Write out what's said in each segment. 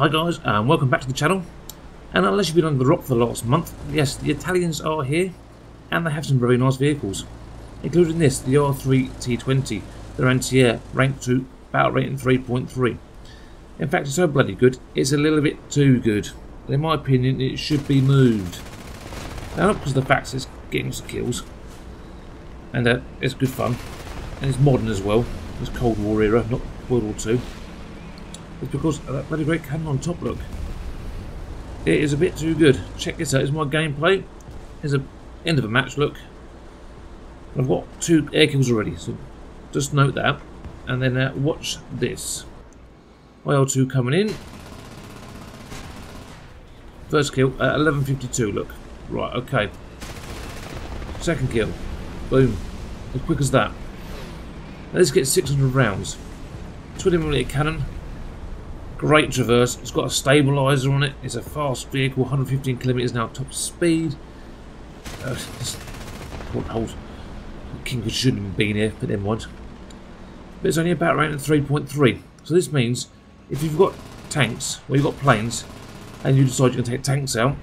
Hi guys, and welcome back to the channel. And unless you've been under the rock for the last month, yes, the Italians are here, and they have some very nice vehicles, including this, the R3 T20, their anti-air, rank 2, battle rating 3.3. In fact, it's so bloody good, it's a little bit too good. And in my opinion, it should be moved. Now, not because of the fact it's getting lots of kills, and it's good fun, and it's modern as well. It's Cold War era, not World War II. It's because of that bloody great cannon on top, look. It is a bit too good. Check this out, it's my gameplay. Here's the end of a match, look. I've got 2 air kills already, so just note that. And then watch this. IL-2 coming in. First kill, 11:52, look. Right, okay. Second kill. Boom. As quick as that. Now this gets 600 rounds. 20mm cannon. Great traverse, it's got a stabiliser on it, it's a fast vehicle, 115 km now top speed. What hold? King shouldn't have been here, but never mind. But it's only about rating 3.3, so this means if you've got tanks, or you've got planes, and you decide you're going to take tanks out,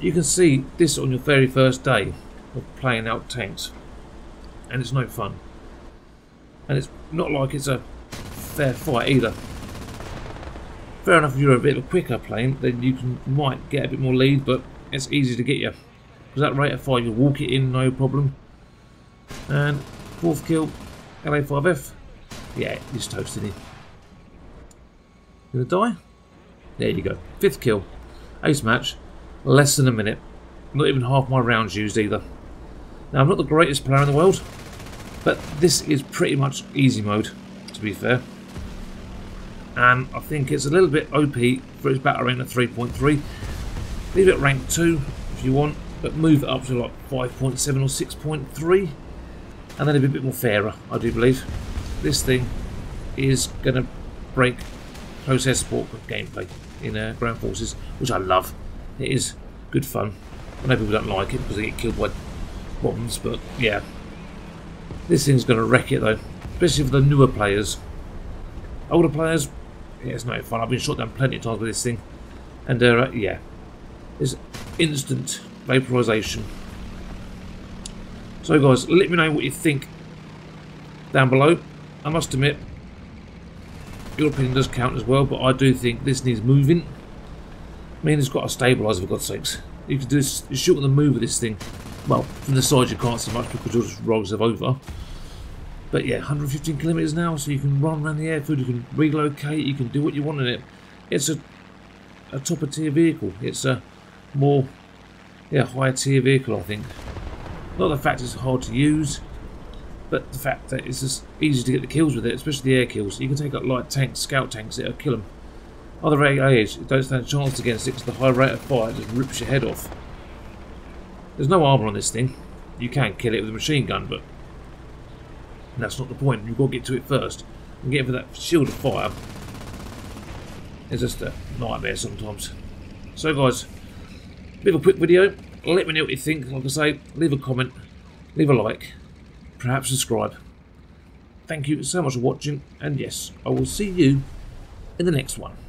you can see this on your very first day of playing out tanks. And it's no fun. And it's not like it's a fair fight either. Fair enough, if you're a bit quicker plane, then you might get a bit more lead, but it's easy to get you. Because that rate of fire, you walk it in, no problem. And 4th kill, LA5F. Yeah, he's toasted here. Gonna die? There you go. 5th kill, ace match, less than a minute. Not even half my rounds used either. Now, I'm not the greatest player in the world, but this is pretty much easy mode, to be fair. And I think it's a little bit OP for its battle rating at 3.3. Leave it rank 2 if you want, but move it up to like 5.7 or 6.3, and then it'll be a bit more fairer, I do believe. This thing is going to break close air support gameplay in ground forces, which I love. It is good fun. I know people don't like it because they get killed by bombs, but yeah. This thing's going to wreck it though, especially for the newer players. Older players, yeah, it's no fun. I've been shot down plenty of times with this thing, and yeah, it's instant vaporisation. So guys, let me know what you think down below. I must admit, your opinion does count as well, but I do think this needs moving. I mean, it's got a stabiliser, for God's sakes. You can do this, you shoot on the move with this thing. Well, from the side you can't so much because you'll just roll yourself over. But yeah, 115 km now, so you can run around the airfield, you can relocate, you can do what you want in it. It's a topper tier vehicle. It's a more, yeah, higher tier vehicle, I think. Not the fact it's hard to use, but the fact that it's just easy to get the kills with it, especially the air kills. You can take out light tanks, scout tanks, it'll kill them. Other AAs, you don't stand a chance against it because the high rate of fire just rips your head off. There's no armour on this thing. You can kill it with a machine gun, but and that's not the point. You've got to get to it first. And getting for that shield of fire is just a nightmare sometimes. So guys, a bit of a quick video. Let me know what you think. Like I say, leave a comment, leave a like, perhaps subscribe. Thank you so much for watching, and yes, I will see you in the next one.